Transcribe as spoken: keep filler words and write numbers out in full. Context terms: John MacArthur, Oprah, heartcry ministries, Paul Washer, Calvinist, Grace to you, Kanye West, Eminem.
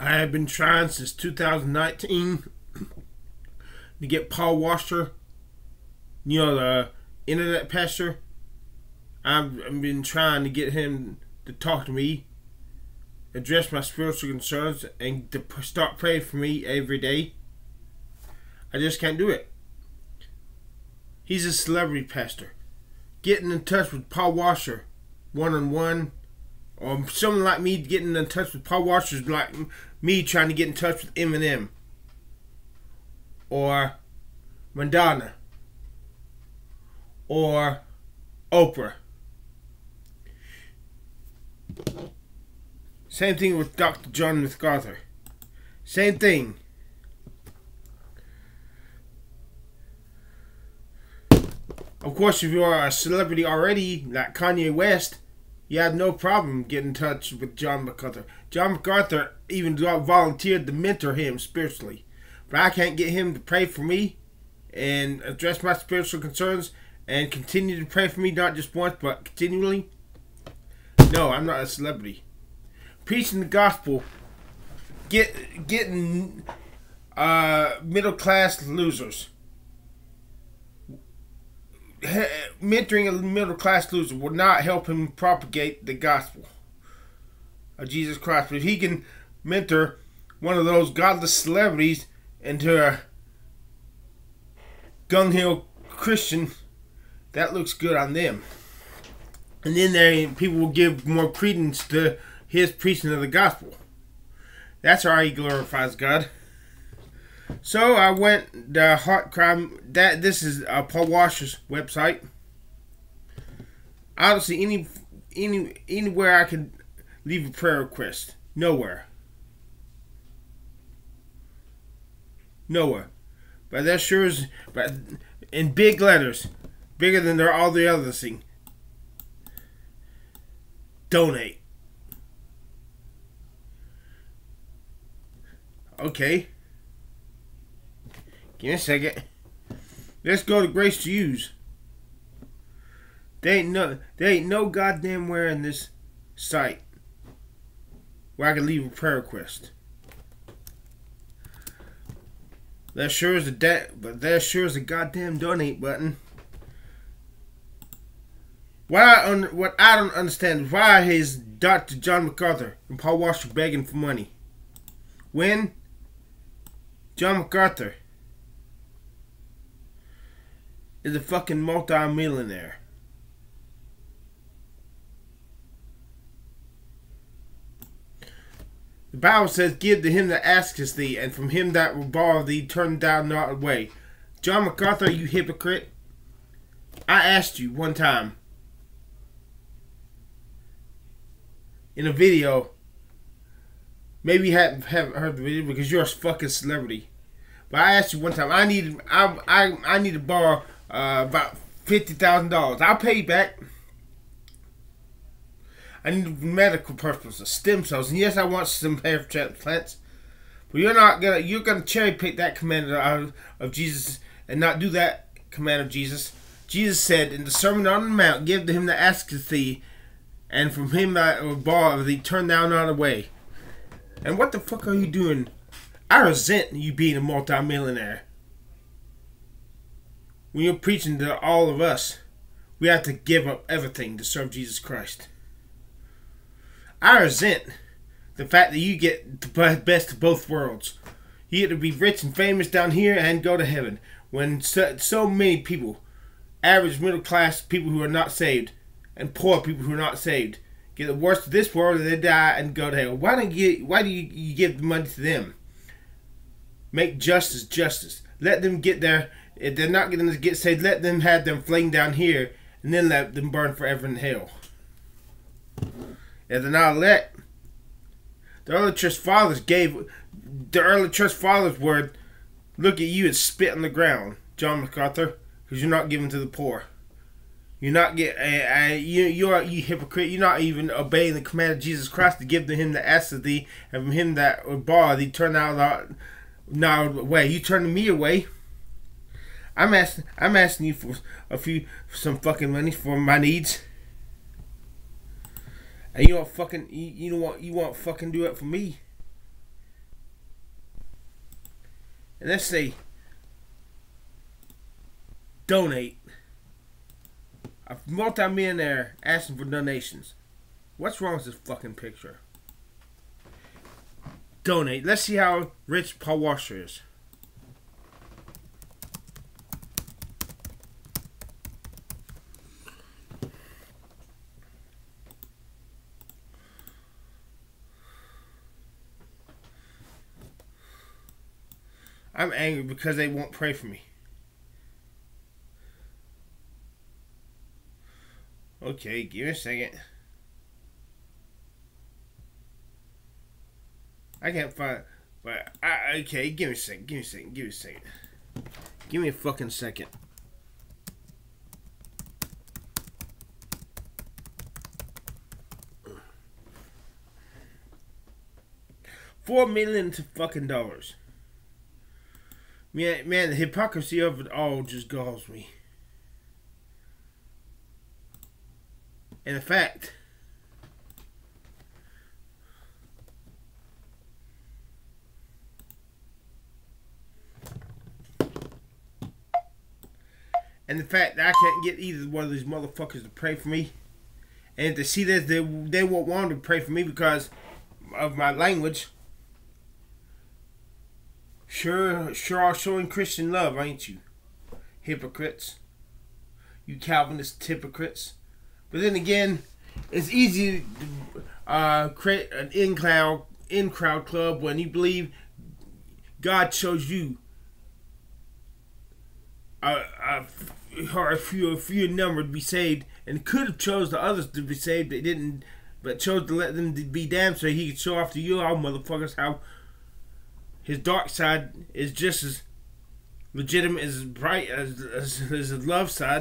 I have been trying since two thousand nineteen to get Paul Washer, you know, the internet pastor. I've, I've been trying to get him to talk to me, address my spiritual concerns, and to start praying for me every day. I just can't do it. He's a celebrity pastor. Getting in touch with Paul Washer one-on-one, or someone like me getting in touch with Paul Washer is like me trying to get in touch with Eminem or Madonna or Oprah. Same thing with Doctor John MacArthur. Same thing. Of course, if you are a celebrity already, like Kanye West, you have no problem getting in touch with John MacArthur. John MacArthur even volunteered to mentor him spiritually. But I can't get him to pray for me and address my spiritual concerns and continue to pray for me, not just once, but continually. No, I'm not a celebrity. Preaching the gospel, get, getting uh, middle-class losers. Mentoring a middle-class loser will not help him propagate the gospel of Jesus Christ. But if he can mentor one of those godless celebrities into a gung-ho Christian, that looks good on them. And then they, people will give more credence to his preaching of the gospel. That's how he glorifies God. So I went the heart crime that this is uh, Paul Washer's website. I don't see any any anywhere I could leave a prayer request. Nowhere. Nowhere. But that sure is, but in big letters, bigger than they're all the other thing. Donate. Okay. Give me a second. Let's go to Grace to Use. There ain't no, there ain't no goddamn where in this site where I can leave a prayer request. That sure is a da but there sure is a goddamn donate button. What I un what I don't understand is why is Doctor John MacArthur and Paul Washer begging for money when John MacArthur is a fucking multi-millionaire. The Bible says, give to him that asketh thee, and from him that will borrow thee, turn thou not away. John MacArthur, you hypocrite. I asked you one time in a video. Maybe you haven't heard the video because you're a fucking celebrity. But I asked you one time, I need, I, I, I need to borrow Uh, about fifty thousand dollars. I'll pay you back. I need medical purposes, stem cells, and yes, I want some hair transplants. But you're not gonna, you're gonna cherry pick that command of, of Jesus and not do that command of Jesus. Jesus said in the Sermon on the Mount, give to him that asketh thee, and from him that will borrow thee, turn thou not away. And what the fuck are you doing? I resent you being a multi-millionaire. When you're preaching to all of us, we have to give up everything to serve Jesus Christ. I resent the fact that you get the best of both worlds. You get to be rich and famous down here and go to heaven. When so, so many people, average middle class people who are not saved, and poor people who are not saved, get the worst of this world and they die and go to hell. Why don't you? Why do you, you give the money to them? Make justice justice. Let them get their. If they're not going to get saved, let them have them flame down here and then let them burn forever in hell. If they're not elect, the early church fathers gave, the early church fathers were, look at you and spit on the ground, John MacArthur, because you're not giving to the poor. You're not get, uh, uh, you, you are you hypocrite. You're not even obeying the command of Jesus Christ to give to him that asketh thee, and from him that would borrow thee, turn thou not away. You turn me away. I'm asking, I'm asking you for a few, for some fucking money for my needs, and you don't fucking, you, you don't want, you won't fucking do it for me. and let's say donate. A multi-millionaire asking for donations. What's wrong with this fucking picture? Donate. Let's see how rich Paul Washer is. I'm angry because they won't pray for me. Okay, give me a second. I can't find, but I, okay, give me a second, give me a second, give me a second. Give me a fucking second. Four million to fucking dollars. Man, man, the hypocrisy of it all just galls me. And in fact, and the fact that I can't get either one of these motherfuckers to pray for me, and to see that they they won't want to pray for me because of my language. Sure, sure are showing Christian love, ain't you? Hypocrites. You Calvinist hypocrites. But then again, it's easy to uh, create an in-crowd, in-crowd club when you believe God chose you. Uh, uh, or a few, a few number to be saved, and could have chose the others to be saved. They didn't, but chose to let them be damned so he could show off to you all motherfuckers how his dark side is just as legitimate as bright as, as, as his love side.